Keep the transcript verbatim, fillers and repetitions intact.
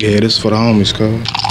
Yeah, this is for the homies, cuz.